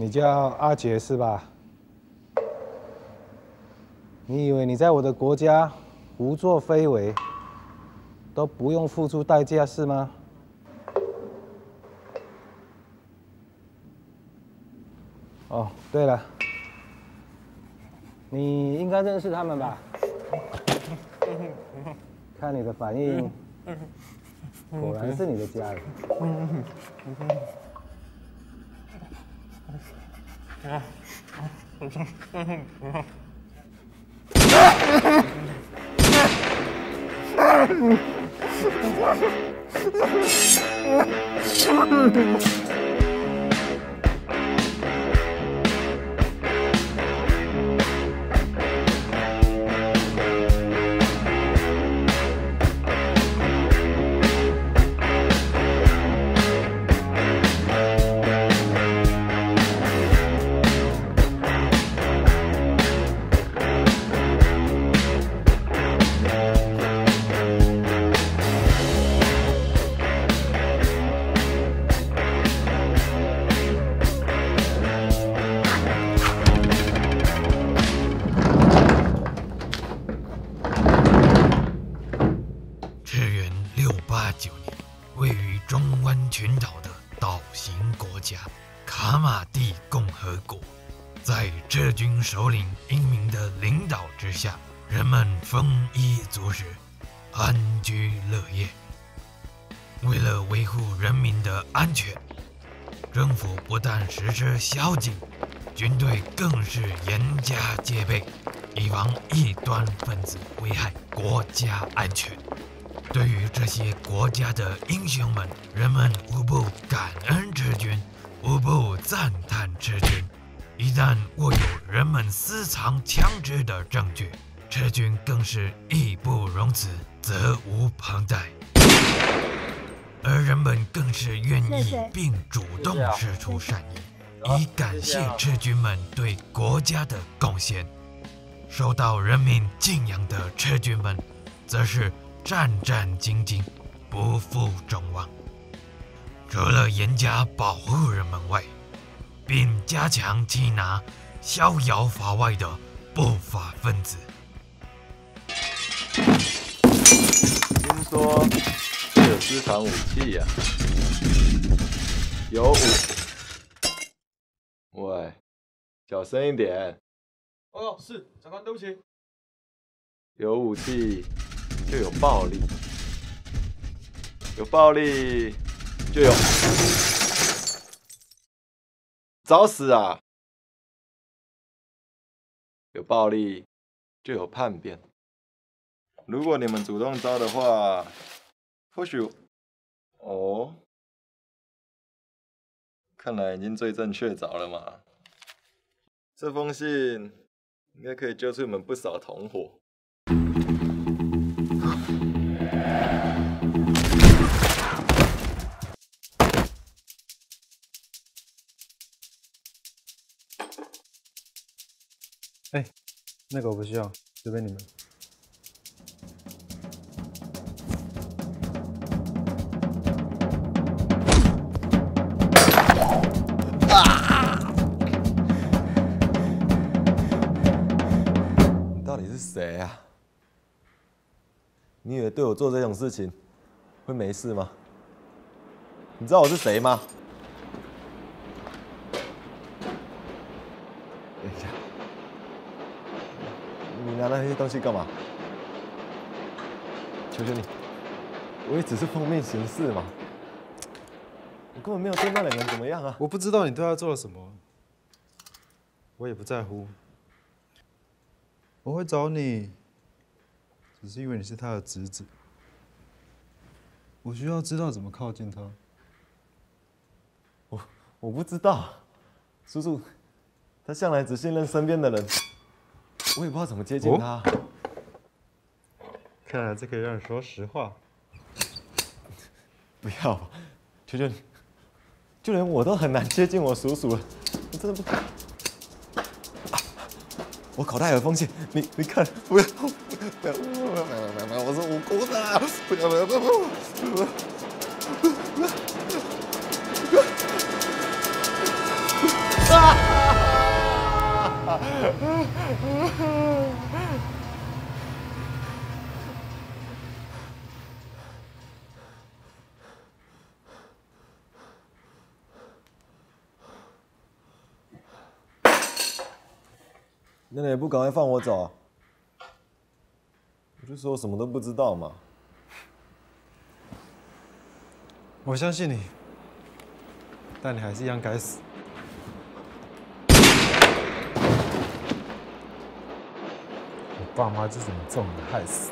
你叫阿杰是吧？你以为你在我的国家胡作非为，都不用付出代价是吗？哦，对了，你应该认识他们吧？看你的反应，果然是你的家人。 首领英明的领导之下，人们丰衣足食，安居乐业。为了维护人民的安全，政府不但实施宵禁，军队更是严加戒备，以防异端分子危害国家安全。对于这些国家的英雄们，人们无不感恩之君，无不赞叹之君。 一旦握有人们私藏枪支的证据，赤军更是义不容辞，责无旁贷。而人们更是愿意并主动施出善意，以感谢赤军们对国家的贡献。受到人民敬仰的赤军们，则是战战兢兢，不负众望。除了严加保护人们外， 并加强缉拿逍遥法外的不法分子。听说这有私藏武器呀、有武。喂，小声一点。哦，是长官，对不起。有武器就有暴力，有暴力就有。 找死啊！有暴力就有叛变。如果你们主动招的话，或许……哦，看来已经罪证确凿了嘛。这封信应该可以揪出你们不少同伙。 哎，那个我不需要，随便你们。你到底是谁啊？你以为对我做这种事情会没事吗？你知道我是谁吗？ 拿那些东西干嘛？求求你，我也只是奉命行事嘛，我根本没有对那两个人怎么样啊！我不知道你对他做了什么，我也不在乎。我会找你，只是因为你是他的侄子，我需要知道怎么靠近他。我不知道，叔叔，他向来只信任身边的人。 我也不知道怎么接近他。看来这可以让你说实话。不要吧，求求你！就连我都很难接近我叔叔了，我真的不。我口袋有封信，你看，不要，不要，不要！我是无辜的，不要，不要，不要！ 啊！那你也不赶快放我走？我就说我什么都不知道嘛。我相信你，但你还是一样该死。 爸妈就是你这种人害死。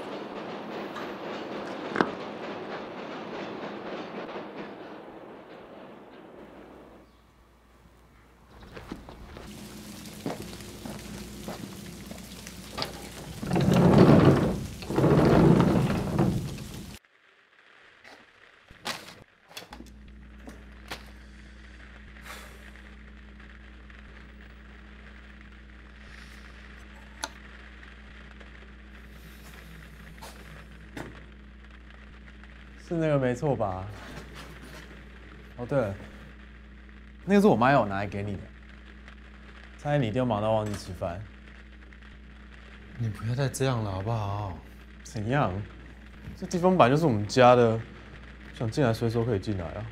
是那个没错吧？哦对了，那个是我妈要我拿来给你的，差点你掉毛到忘记吃饭。你不要再这样了好不好？怎样？这地方本来就是我们家的，想进来随时可以进来啊。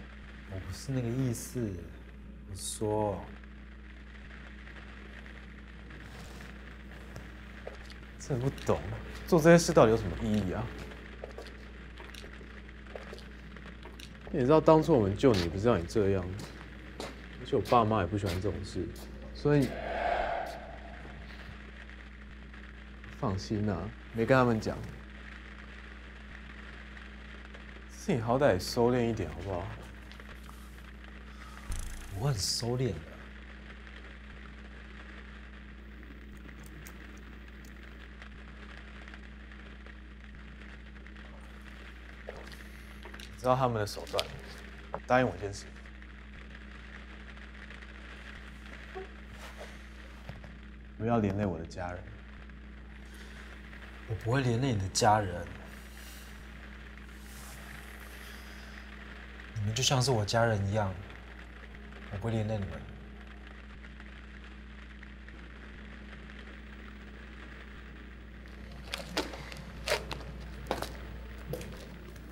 我不是那个意思，我说，真的不懂，做这些事到底有什么意义啊？ 你知道当初我们救你不是让你这样，而且我爸妈也不喜欢这种事，所以放心啊，没跟他们讲。自己好歹也收敛一点好不好？我很收敛的。知道他们的手段，答应我一件事。不要连累我的家人。我不会连累你的家人。你们就像是我家人一样，我不会连累你们。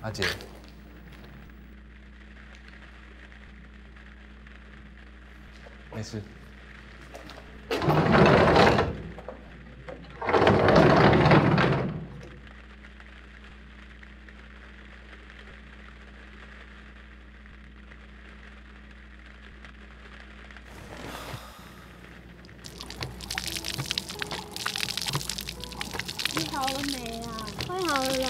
阿姐。 没事。你好了没啊？快好了啦！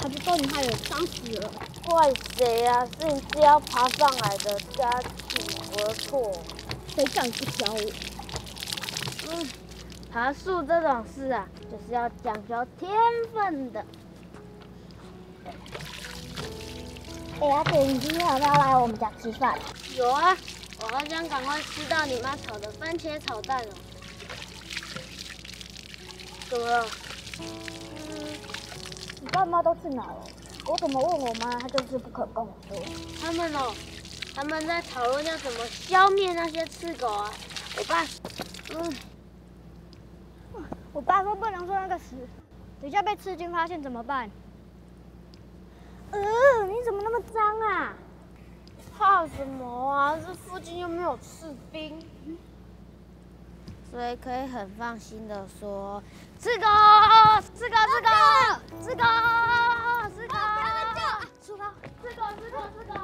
他就说你害我伤死了。怪谁啊？是你自己要爬上来的，家庭何错？ 谁叫你不教我？爬树这种事啊，就是要讲究天分的。哎呀，阿姐，你今天要不要来我们家吃饭？有啊，我好想赶快吃到你妈炒的番茄炒蛋了。怎么了？你爸妈都去哪了？我怎么问我妈，她就是不肯跟我说。他们哦。 他们在讨论要怎么消灭那些刺狗啊！我爸，我爸说不能做那个事，等下被刺菌发现怎么办？你怎么那么脏啊？怕什么啊？这附近又没有士兵，所以可以很放心的说，刺狗，刺狗，刺狗，刺狗，刺狗，不要再叫，刺狗，刺狗，刺狗，刺狗。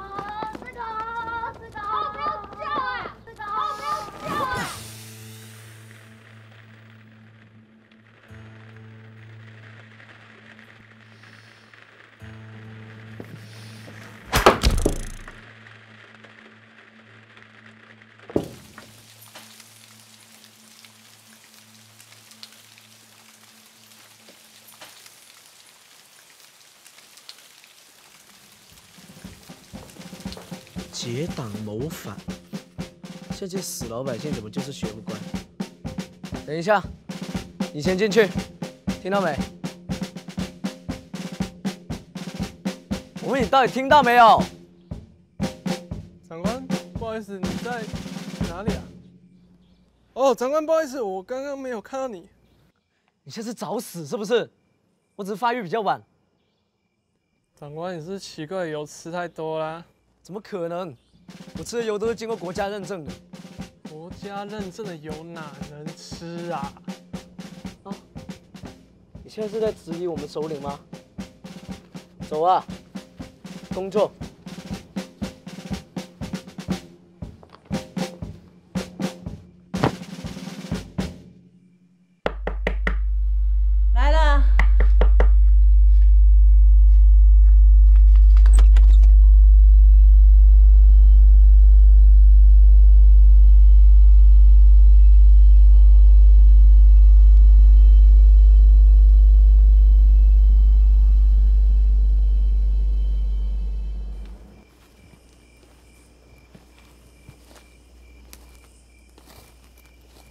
结党谋反，这些死老百姓怎么就是学不乖？等一下，你先进去，听到没？我问你到底听到没有？长官，不好意思，你在哪里啊？哦，哦，长官，不好意思，我刚刚没有看到你。你现在是找死是不是？我只是发育比较晚。长官，你是奇怪油吃太多啦？怎么可能？我吃的油都是经过国家认证的。国家认证的油哪能吃啊？啊！你现在是在质疑我们首领吗？走啊，工作。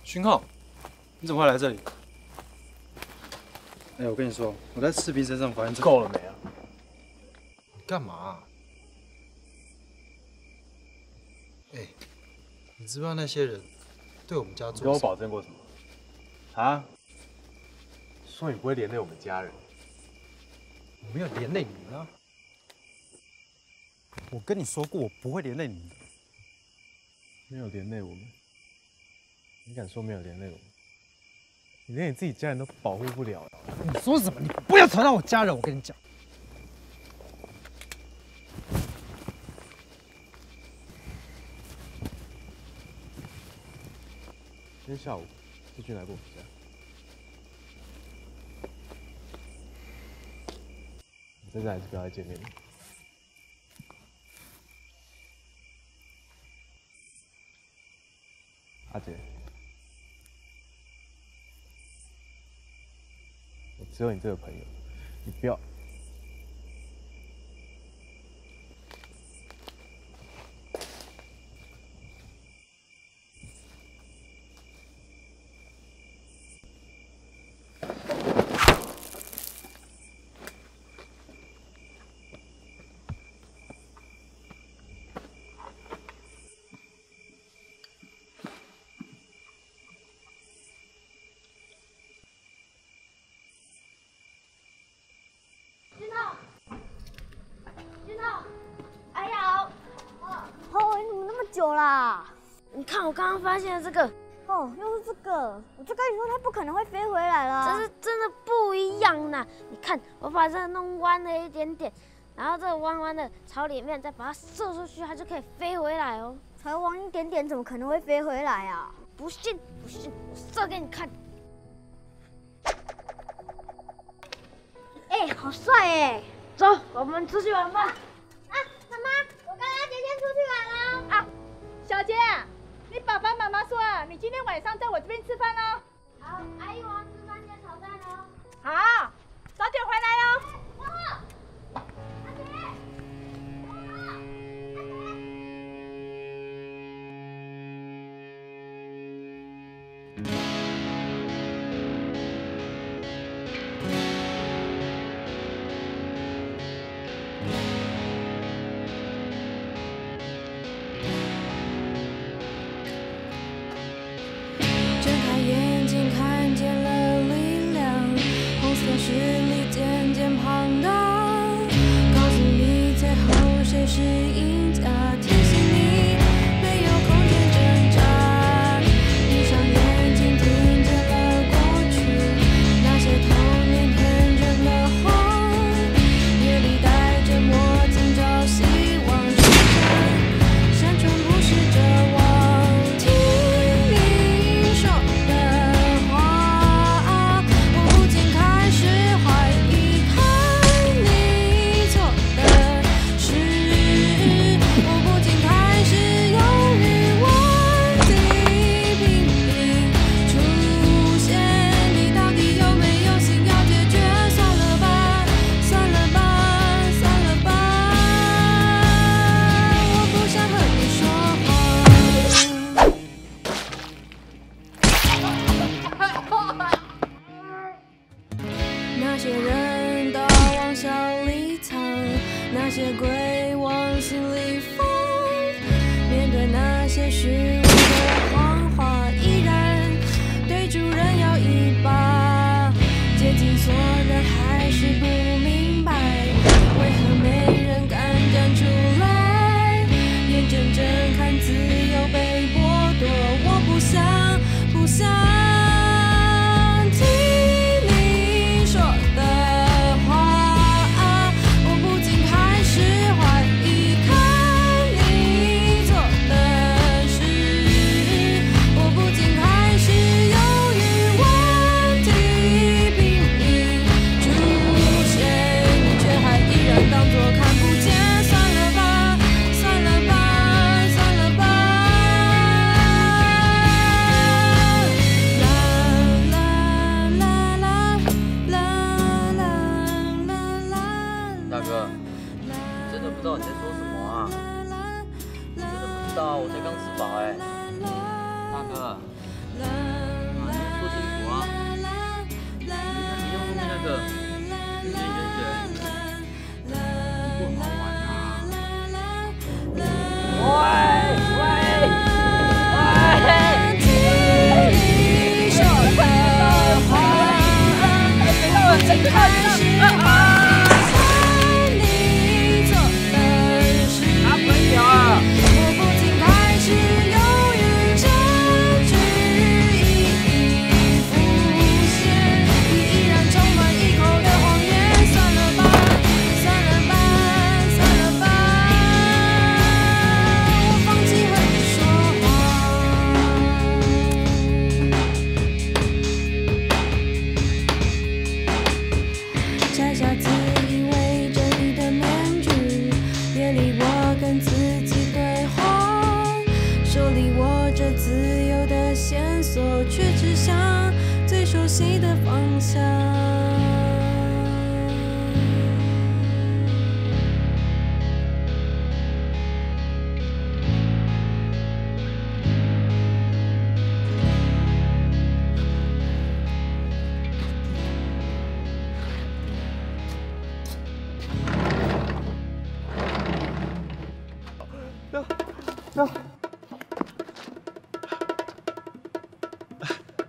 勋浩，你怎么会来这里？哎，我跟你说，我在士兵身上发现够了没啊？你干嘛啊？哎，你知不知道那些人对我们家做？你跟我保证过什么？啊？说你不会连累我们家人，我没有连累你们啊！我跟你说过，我不会连累你们，没有连累我们。 你敢说没有连累我？你连你自己家人都保护不了了。你说什么？你不要扯到我家人！我跟你讲，今天下午志军来过我们家，我真的还是不要再见面了。 阿姐，我只有你这个朋友，你不要。久啦，你看我刚刚发现的这个，哦，又是这个，我就跟你说它不可能会飞回来了。这是真的不一样啦，你看我把这个弄弯了一点点，然后这个弯弯的朝里面再把它射出去，它就可以飞回来哦。才弯一点点，怎么可能会飞回来啊？不信，不信，我射给你看。哎，好帅哎！走，我们出去玩吧。啊，妈妈，我跟阿杰先出去玩啦。啊。 小杰，你爸爸妈妈说啊，你今天晚上在我这边吃饭哦。好，阿姨，我要吃番茄炒蛋哦。好，早点回来哦。阿杰，阿杰。 面对那些虚无的谎话，依然。助人要一把，竭尽所能还是不明白，为何没人敢站出来，眼睁睁看自由被剥夺，我不想。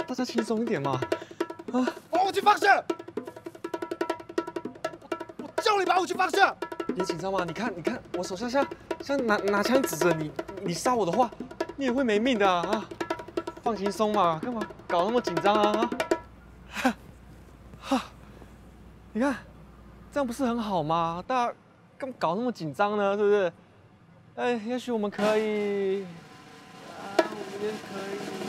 大家轻松一点嘛！啊，把武器放下！我叫你把武器放下！别紧张嘛，你看，我手下像拿枪指着你，你杀我的话，你也会没命的啊！放轻松嘛，干嘛搞那么紧张啊？哈，你看，这样不是很好吗？大家干嘛搞那么紧张呢？是不是？ 哎，也许我们可以，我们也可以。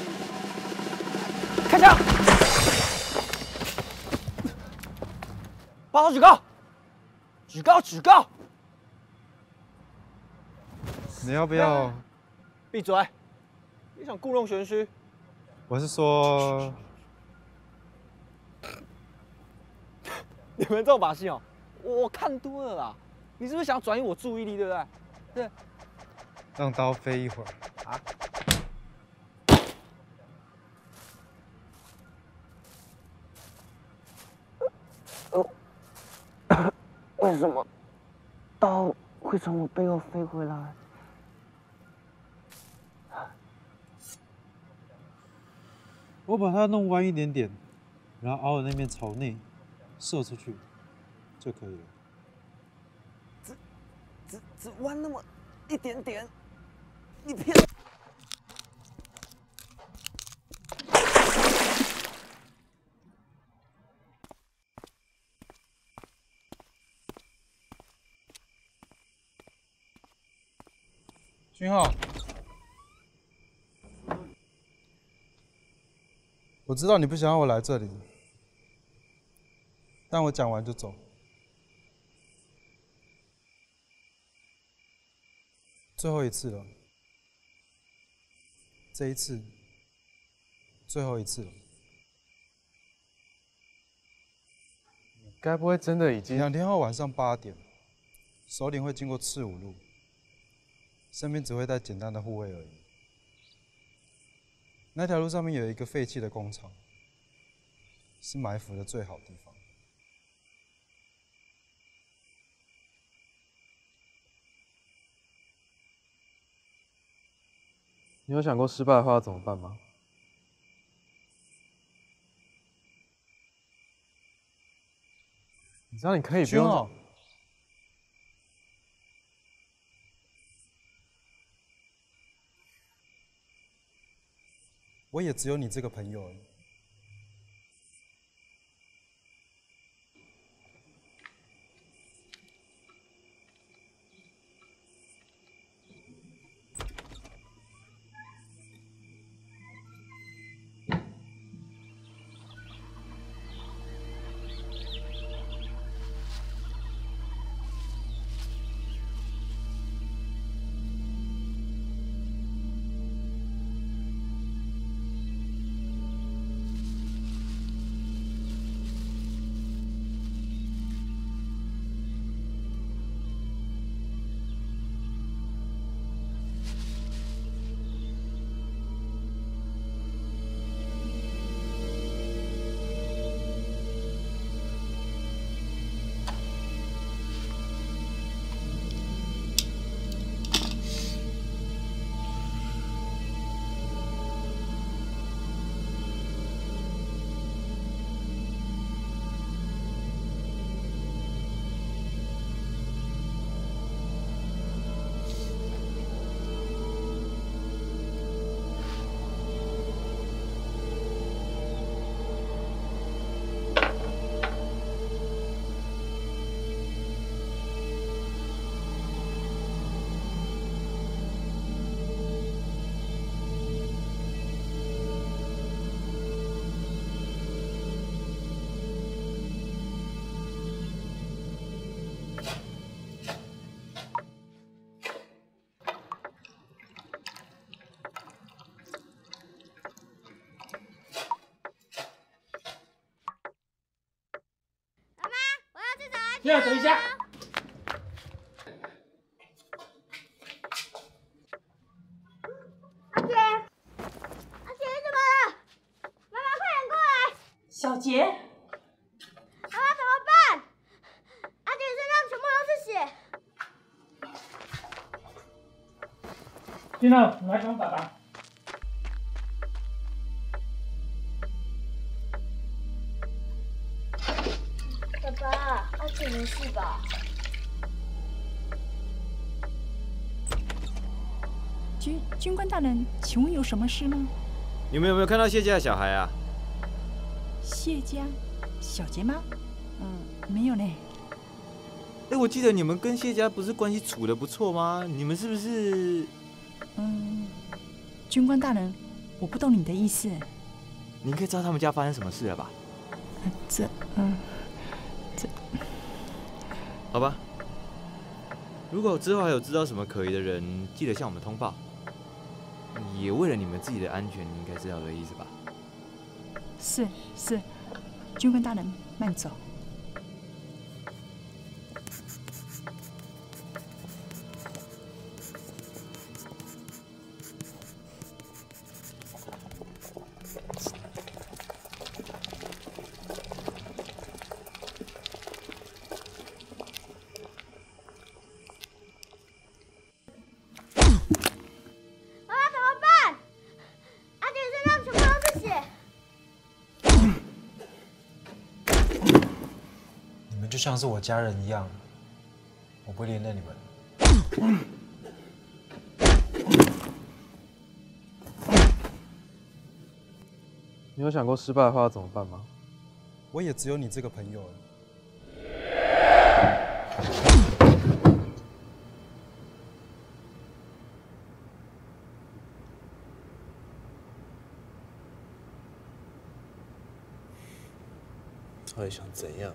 开枪！把手举高，举高！你要不要？闭嘴！别想故弄玄虚。我是说，你们这种把戏哦，我看多了啦。你是不是想转移我注意力，对不对？对。 让刀飞一会儿啊！为什么刀会从我背后飞回来？我把它弄弯一点点，然后凹的那面朝内，射出去就可以了。只弯那么一点点。 你骗！君浩，我知道你不想让我来这里，但我讲完就走。最后一次了。 这一次，最后一次了。你该不会真的已经……2天后晚上8点，首领会经过赤武路，身边只会带简单的护卫而已。那条路上面有一个废弃的工厂，是埋伏的最好地方。你有想过失败的话要怎么办吗？知道你可以不用走。我也只有你这个朋友。先生，等一下。姐，阿杰怎么了？妈妈，快点过来！小杰，妈妈怎么办？阿杰身上全部都是血。先生，你来帮爸爸。 没事吧？军官大人，请问有什么事吗？你们有没有看到谢家的小孩啊？谢家，小杰吗？嗯，没有呢。哎，我记得你们跟谢家不是关系处得不错吗？你们是不是？嗯，军官大人，我不懂你的意思。你应该知道他们家发生什么事了吧？这。好吧，如果之后还有知道什么可疑的人，记得向我们通报。也为了你们自己的安全，你应该知道我的意思吧？是，军官大人慢走。就像是我家人一样，我不会连累你们。你有想过失败的话要怎么办吗？我也只有你这个朋友。到底想怎样？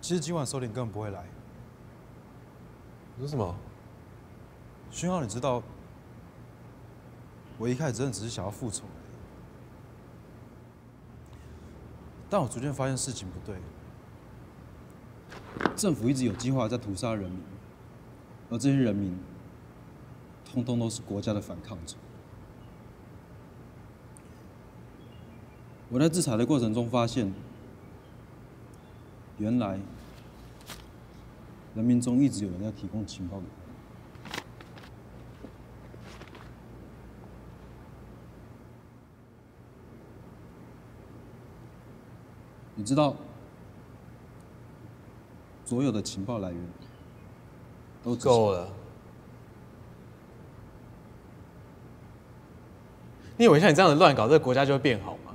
其实今晚首领根本不会来。你说什么？勋浩，你知道，我一开始真的只是想要复仇而已，但我逐渐发现事情不对。政府一直有计划在屠杀人民，而这些人民，通通都是国家的反抗者。我在制裁的过程中发现。 原来，人民中一直有人在提供情报给我。你知道，所有的情报来源都够了。你以为像你这样的乱搞，这个国家就会变好吗？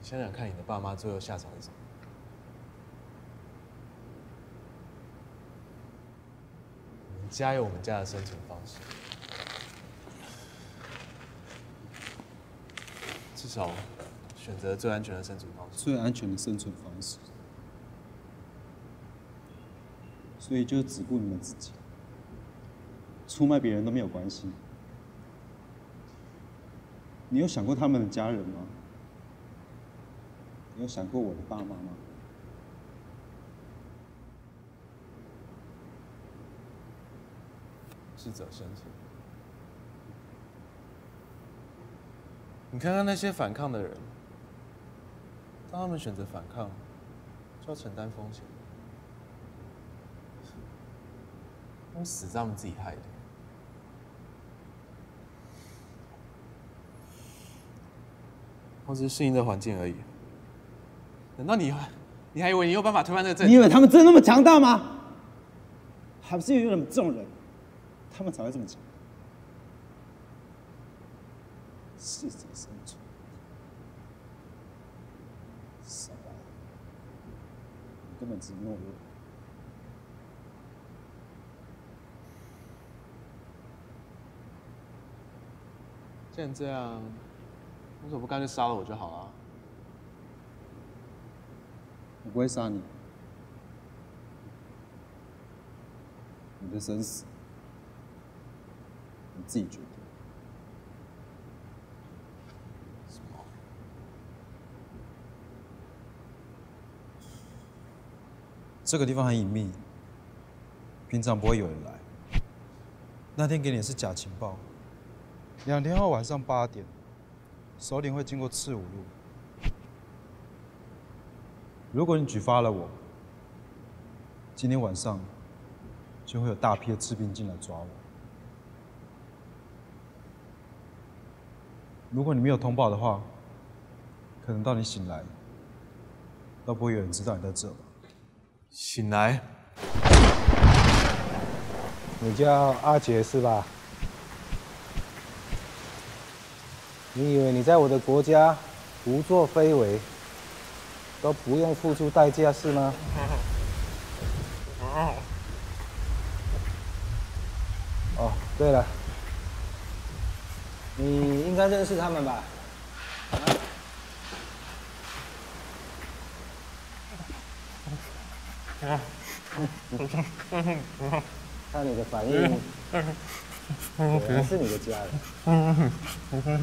想想看，你的爸妈最后下场是什么？ 家有我们家的生存方式，至少选择最安全的生存方式。最安全的生存方式，所以就只顾你们自己，出卖别人都没有关系。你有想过他们的家人吗？你有想过我的爸妈吗？ 适者生存。你看看那些反抗的人，当他们选择反抗，就要承担风险。他们死是他们自己害的。我只是适应这环境而已。难道你还以为你有办法推翻这个政权？你以为他们真的那么强大吗？还不是有你们这种人？ 他们才会这么讲，适者生存，傻白，你根本只是懦弱。既然这样，为什么不干脆杀了我就好了？我不会杀你，你的生死。 你自己决定。什么？这个地方很隐秘，平常不会有人来。那天给你的是假情报。2天后晚上8点，首领会经过赤武路。如果你举发了我，今天晚上就会有大批的士兵进来抓我。 如果你没有通报的话，可能到你醒来，都不会有人知道你在这。醒来，你叫阿杰是吧？你以为你在我的国家胡作非为，都不用付出代价是吗？哦，对了。 你应该认识他们吧？啊、看你的反应，果然是你的家人。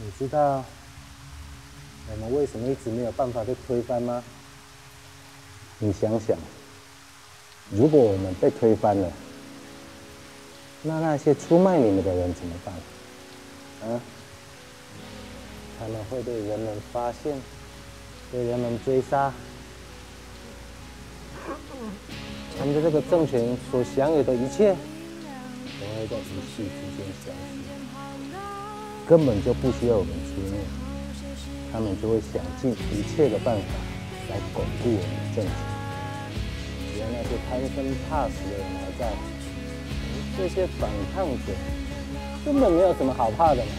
你知道我们为什么一直没有办法被推翻吗？你想想，如果我们被推翻了，那些出卖你们的人怎么办？啊？他们会被人们发现，被人们追杀。他们的这个政权所享有的一切，都会在一夕之间消失。 根本就不需要我们出面，他们就会想尽一切的办法来巩固我们的政权。只要那些贪生怕死的人还在，这些反抗者根本没有什么好怕的嘛。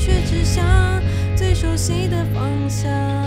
却指向最熟悉的方向。